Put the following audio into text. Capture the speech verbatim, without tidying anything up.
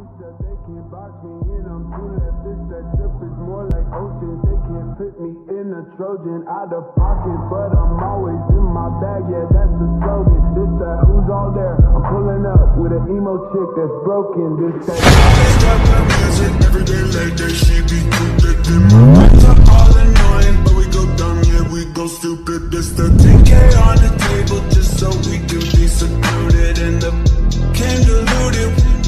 said they can't box me in, I'm too leftist. That drip is more like ocean. They can't put me in a Trojan out of pocket, but I'm always in my bag. Yeah, that's the slogan. This that who's all there? I'm pulling up with an emo chick that's broken. This that stop my music every day like that. She be conflicting. My words are all annoying, but we go dumb, yeah, we go stupid. This the ten K on the table just so we can be secluded, and the came diluted.